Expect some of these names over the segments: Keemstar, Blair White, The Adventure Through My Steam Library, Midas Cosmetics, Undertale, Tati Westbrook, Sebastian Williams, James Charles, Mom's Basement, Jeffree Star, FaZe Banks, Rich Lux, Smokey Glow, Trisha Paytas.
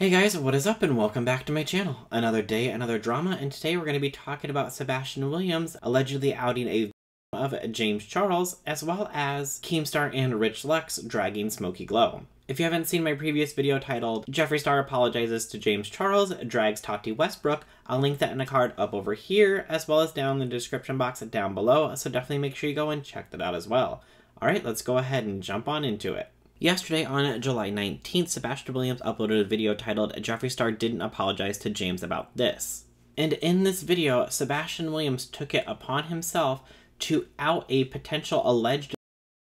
Hey guys, what is up and welcome back to my channel. Another day, another drama, and today we're going to be talking about Sebastian Williams allegedly outing a of James Charles, as well as Keemstar and Rich Lux dragging Smokey Glow. If you haven't seen my previous video titled, Jeffree Star apologizes to James Charles, drags Tati Westbrook, I'll link that in a card up over here, as well as down in the description box down below, so definitely make sure you go and check that out as well. Alright, let's go ahead and jump on into it. Yesterday, on July 19th, Sebastian Williams uploaded a video titled, Jeffree Star didn't apologize to James about this. And in this video, Sebastian Williams took it upon himself to out a potential alleged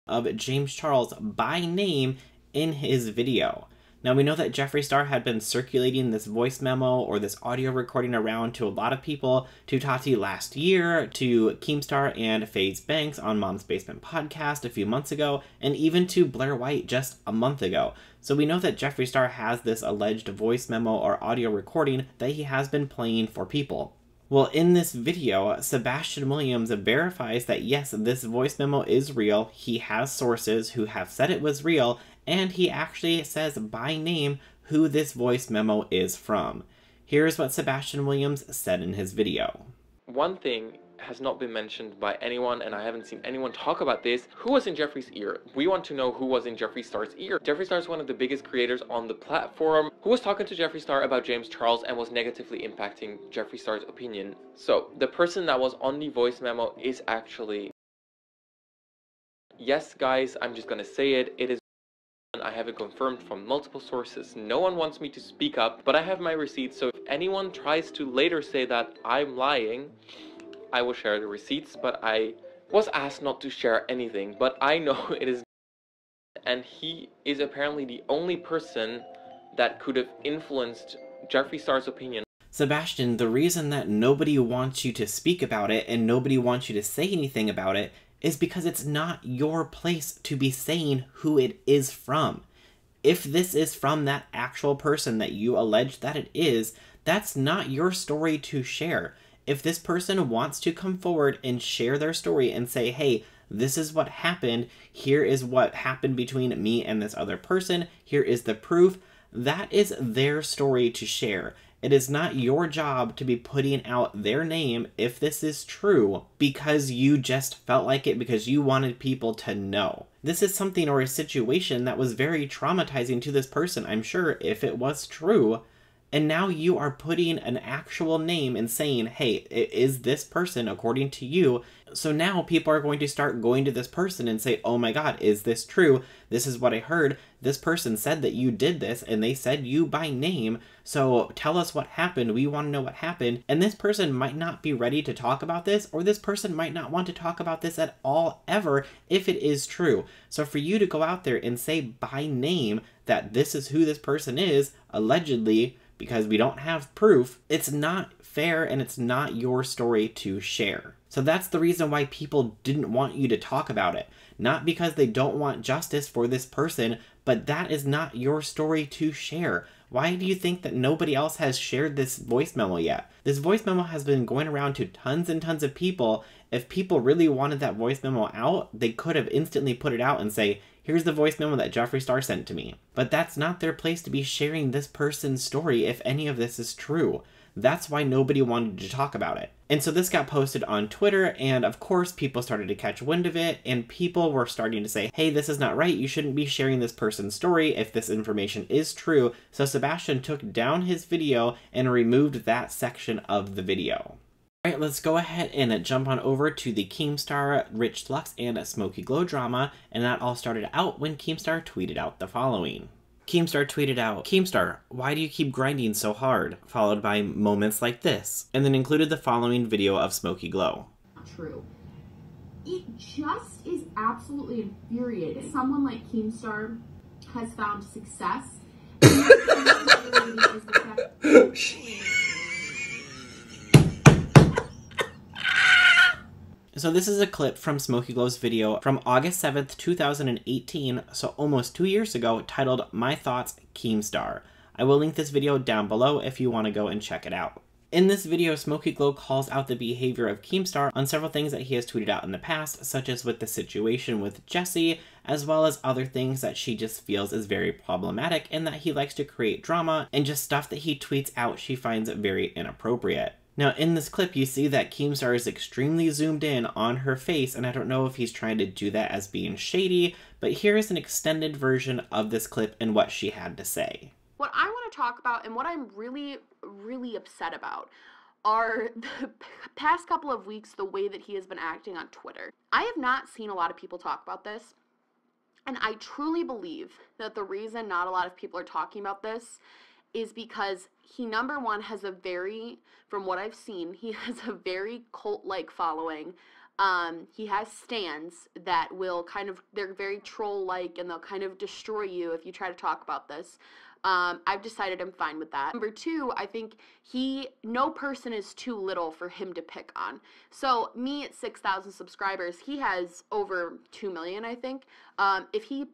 of James Charles by name in his video. Now, we know that Jeffree Star had been circulating this voice memo or this audio recording around to a lot of people, to Tati last year, to Keemstar and FaZe Banks on Mom's Basement podcast a few months ago, and even to Blair White just a month ago. So we know that Jeffree Star has this alleged voice memo or audio recording that he has been playing for people. Well, in this video, Sebastian Williams verifies that yes, this voice memo is real, he has sources who have said it was real, and he actually says by name who this voice memo is from. Here's what Sebastian Williams said in his video. One thing has not been mentioned by anyone, and I haven't seen anyone talk about this. Who was in Jeffree's ear? We want to know who was in Jeffree Star's ear. Jeffree Star is one of the biggest creators on the platform. Who was talking to Jeffree Star about James Charles and was negatively impacting Jeffree Star's opinion? So the person that was on the voice memo is actually... Yes, guys, I'm just gonna say it. It is... I have it confirmed from multiple sources. No one wants me to speak up, but I have my receipts, so if anyone tries to later say that I'm lying, I will share the receipts, but I was asked not to share anything, but I know it is, and he is apparently the only person that could have influenced Jeffree Star's opinion. Sebastian, the reason that nobody wants you to speak about it and nobody wants you to say anything about it is because it's not your place to be saying who it is from. If this is from that actual person that you allege that it is, that's not your story to share. If this person wants to come forward and share their story and say, hey, this is what happened, here is what happened between me and this other person, here is the proof, that is their story to share. It is not your job to be putting out their name, if this is true, because you just felt like it, because you wanted people to know. This is something or a situation that was very traumatizing to this person, I'm sure, if it was true. And now you are putting an actual name and saying, hey, it is this person according to you. So now people are going to start going to this person and say, oh my God, is this true? This is what I heard. This person said that you did this and they said you by name. So tell us what happened. We want to know what happened. And this person might not be ready to talk about this, or this person might not want to talk about this at all ever if it is true. So for you to go out there and say by name that this is who this person is, allegedly, because we don't have proof, it's not fair and it's not your story to share. So that's the reason why people didn't want you to talk about it. Not because they don't want justice for this person, but that is not your story to share. Why do you think that nobody else has shared this voice memo yet? This voice memo has been going around to tons and tons of people. If people really wanted that voice memo out, they could have instantly put it out and say, here's the voice memo that Jeffree Star sent to me. But that's not their place to be sharing this person's story if any of this is true. That's why nobody wanted to talk about it. And so this got posted on Twitter, and of course people started to catch wind of it, and people were starting to say, hey, this is not right, you shouldn't be sharing this person's story if this information is true. So Sebastian took down his video and removed that section of the video. Alright, let's go ahead and jump on over to the Keemstar, Rich Lux, and Smokey Glow drama, and that all started out when Keemstar tweeted out the following. Keemstar tweeted out, Keemstar, why do you keep grinding so hard? Followed by moments like this, and then included the following video of Smokey Glow. True. It just is absolutely infuriating. Someone like Keemstar has found success. So this is a clip from Smokey Glow's video from August 7th, 2018, so almost 2 years ago, titled My Thoughts, Keemstar. I will link this video down below if you want to go and check it out. In this video, Smokey Glow calls out the behavior of Keemstar on several things that he has tweeted out in the past, such as with the situation with Jessie, as well as other things that she just feels is very problematic and that he likes to create drama, and just stuff that he tweets out she finds very inappropriate. Now in this clip, you see that Keemstar is extremely zoomed in on her face, and I don't know if he's trying to do that as being shady, but here is an extended version of this clip and what she had to say. What I want to talk about and what I'm really upset about are the past couple of weeks, the way that he has been acting on Twitter. I have not seen a lot of people talk about this, and I truly believe that the reason not a lot of people are talking about this is because he, number one, has a very, from what I've seen, he has a very cult-like following. He has stans that will kind of, they're very troll-like, and they'll kind of destroy you if you try to talk about this. I've decided I'm fine with that. Number two, I think no person is too little for him to pick on. So me at 6,000 subscribers, he has over 2 million, I think. If he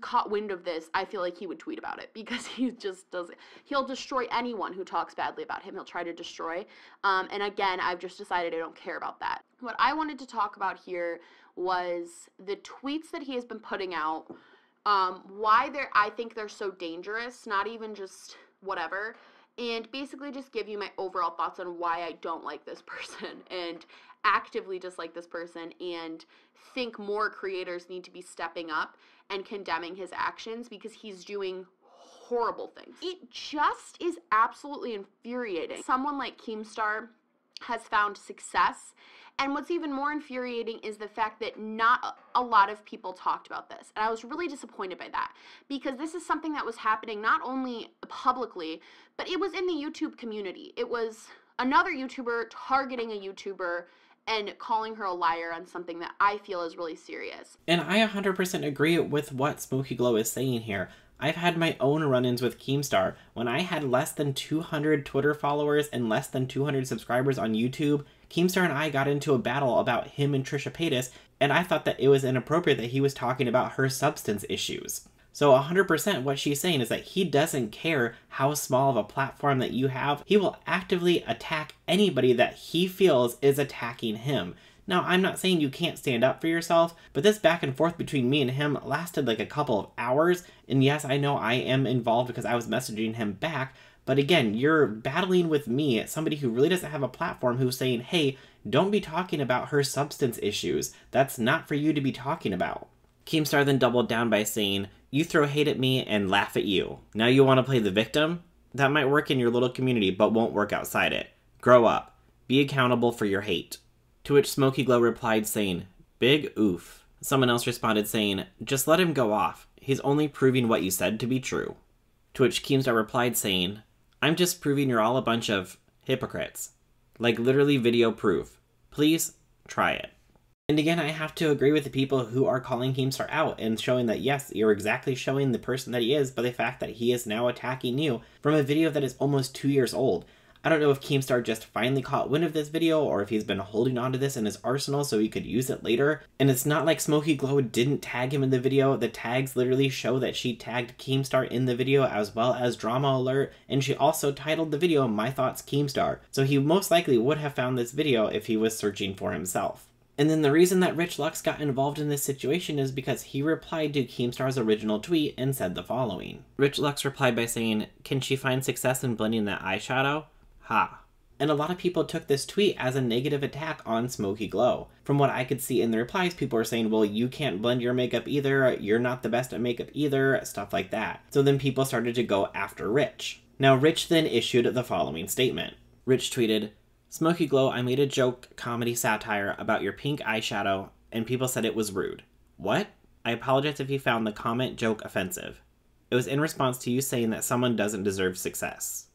caught wind of this, I feel like he would tweet about it, because he just doesn't, he'll destroy anyone who talks badly about him. He'll try to destroy. And again, I've just decided I don't care about that. What I wanted to talk about here was the tweets that he has been putting out. Why I think they're so dangerous, not even just whatever, and basically just give you my overall thoughts on why I don't like this person and actively dislike this person and think more creators need to be stepping up and condemning his actions, because he's doing horrible things. It just is absolutely infuriating. Someone like Keemstar has found success, and what's even more infuriating is the fact that not a lot of people talked about this, and I was really disappointed by that, because this is something that was happening not only publicly, but it was in the YouTube community. It was another YouTuber targeting a YouTuber and calling her a liar on something that I feel is really serious. And I 100% agree with what Smokey Glow is saying here. I've had my own run-ins with Keemstar. When I had less than 200 Twitter followers and less than 200 subscribers on YouTube, Keemstar and I got into a battle about him and Trisha Paytas, and I thought that it was inappropriate that he was talking about her substance issues. So 100% what she's saying is that he doesn't care how small of a platform that you have. He will actively attack anybody that he feels is attacking him. Now, I'm not saying you can't stand up for yourself, but this back and forth between me and him lasted like a couple of hours, and yes, I know I am involved because I was messaging him back, but again, you're battling with me, somebody who really doesn't have a platform, who's saying, hey, don't be talking about her substance issues. That's not for you to be talking about. Keemstar then doubled down by saying, you throw hate at me and laugh at you. Now you want to play the victim? That might work in your little community, but won't work outside it. Grow up. Be accountable for your hate. To which Smokey Glow replied saying, big oof. Someone else responded saying, just let him go off. He's only proving what you said to be true. To which Keemstar replied saying, I'm just proving you're all a bunch of hypocrites. Like literally video proof. Please try it. And again, I have to agree with the people who are calling Keemstar out and showing that, yes, you're exactly showing the person that he is by the fact that he is now attacking you from a video that is almost 2 years old. I don't know if Keemstar just finally caught wind of this video or if he's been holding onto this in his arsenal so he could use it later. And it's not like Smokey Glow didn't tag him in the video. The tags literally show that she tagged Keemstar in the video as well as Drama Alert, and she also titled the video My Thoughts Keemstar. So he most likely would have found this video if he was searching for himself. And then the reason that Rich Lux got involved in this situation is because he replied to Keemstar's original tweet and said the following. Rich Lux replied by saying, can she find success in blending that eyeshadow? Ha. And a lot of people took this tweet as a negative attack on Smokey Glow. From what I could see in the replies, people are saying, well, you can't blend your makeup either, you're not the best at makeup either, stuff like that. So then people started to go after Rich. Now Rich then issued the following statement. Rich tweeted, Smokey Glow, I made a joke comedy satire about your pink eyeshadow and people said it was rude. What? I apologize if you found the comment joke offensive. It was in response to you saying that someone doesn't deserve success.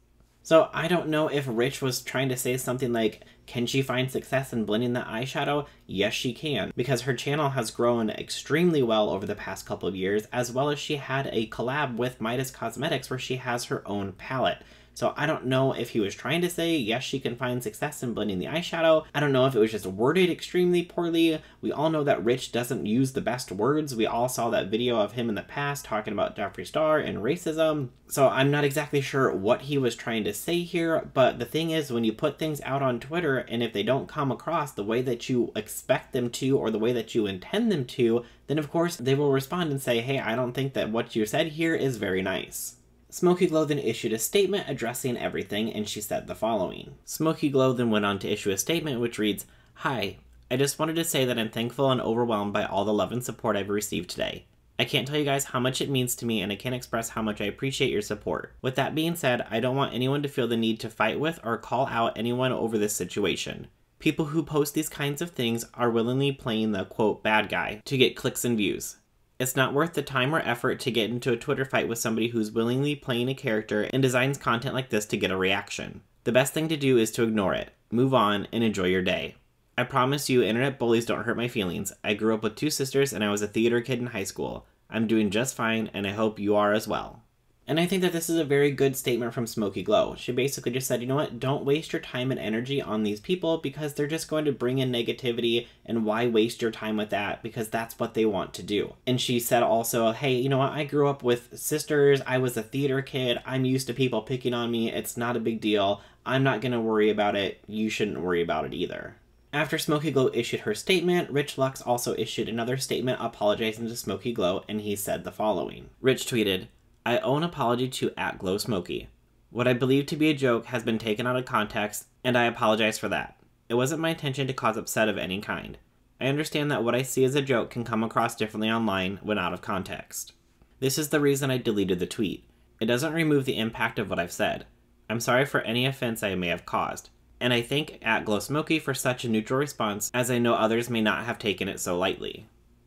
So I don't know if Rich was trying to say something like, Can she find success in blending the eyeshadow? Yes, she can, because her channel has grown extremely well over the past couple of years, as well as she had a collab with Midas Cosmetics where she has her own palette. So I don't know if he was trying to say, yes, she can find success in blending the eyeshadow. I don't know if it was just worded extremely poorly. We all know that Rich doesn't use the best words. We all saw that video of him in the past talking about Jeffree Star and racism. So I'm not exactly sure what he was trying to say here, but the thing is, when you put things out on Twitter and if they don't come across the way that you expect them to or the way that you intend them to, then of course they will respond and say, hey, I don't think that what you said here is very nice. Smokey Glow then issued a statement addressing everything, and she said the following. Smokey Glow then went on to issue a statement which reads, Hi, I just wanted to say that I'm thankful and overwhelmed by all the love and support I've received today. I can't tell you guys how much it means to me, and I can't express how much I appreciate your support. With that being said, I don't want anyone to feel the need to fight with or call out anyone over this situation. People who post these kinds of things are willingly playing the, quote, bad guy to get clicks and views. It's not worth the time or effort to get into a Twitter fight with somebody who's willingly playing a character and designs content like this to get a reaction. The best thing to do is to ignore it, move on, and enjoy your day. I promise you, internet bullies don't hurt my feelings. I grew up with two sisters and I was a theater kid in high school. I'm doing just fine and I hope you are as well. And I think that this is a very good statement from Smokey Glow. She basically just said, you know what, don't waste your time and energy on these people because they're just going to bring in negativity, and why waste your time with that, because that's what they want to do. And she said also, hey, you know what, I grew up with sisters, I was a theater kid, I'm used to people picking on me, it's not a big deal, I'm not going to worry about it, you shouldn't worry about it either. After Smokey Glow issued her statement, Rich Lux also issued another statement apologizing to Smokey Glow, and he said the following. Rich tweeted, I owe an apology to @GlowSmokey. What I believe to be a joke has been taken out of context, and I apologize for that. It wasn't my intention to cause upset of any kind. I understand that what I see as a joke can come across differently online when out of context. This is the reason I deleted the tweet. It doesn't remove the impact of what I've said. I'm sorry for any offense I may have caused, and I thank @GlowSmokey for such a neutral response, as I know others may not have taken it so lightly.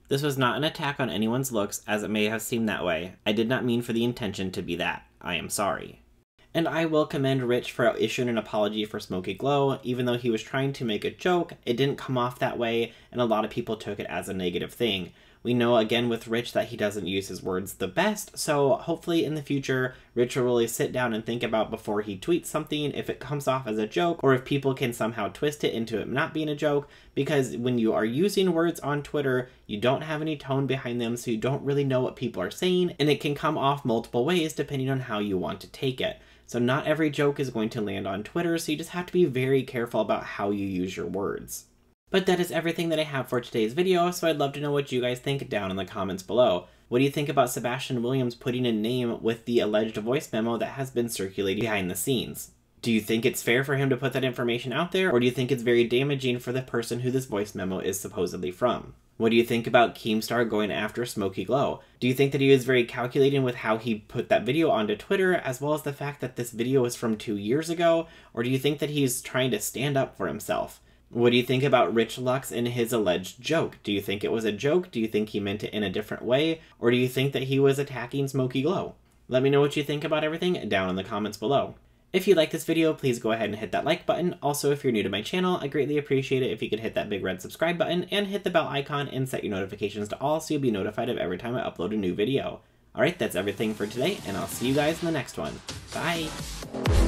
This was not an attack on anyone's looks, as it may have seemed that way. I did not mean for the intention to be that. I am sorry. And I will commend Rich for issuing an apology for Smokey Glow. Even though he was trying to make a joke, it didn't come off that way, and a lot of people took it as a negative thing. We know, again, with Rich that he doesn't use his words the best, so hopefully in the future, Rich will really sit down and think about before he tweets something if it comes off as a joke, or if people can somehow twist it into it not being a joke, because when you are using words on Twitter, you don't have any tone behind them, so you don't really know what people are saying, and it can come off multiple ways depending on how you want to take it. So not every joke is going to land on Twitter, so you just have to be very careful about how you use your words. But that is everything that I have for today's video, so I'd love to know what you guys think down in the comments below. What do you think about Sebastian Williams putting a name with the alleged voice memo that has been circulating behind the scenes? Do you think it's fair for him to put that information out there, or do you think it's very damaging for the person who this voice memo is supposedly from? What do you think about Keemstar going after Smokey Glow? Do you think that he was very calculating with how he put that video onto Twitter, as well as the fact that this video was from 2 years ago, or do you think that he's trying to stand up for himself? What do you think about Rich Lux and his alleged joke? Do you think it was a joke? Do you think he meant it in a different way? Or do you think that he was attacking Smokey Glow? Let me know what you think about everything down in the comments below. If you like this video, please go ahead and hit that like button. Also, if you're new to my channel, I greatly appreciate it if you could hit that big red subscribe button and hit the bell icon and set your notifications to all so you'll be notified of every time I upload a new video. Alright, that's everything for today, and I'll see you guys in the next one. Bye!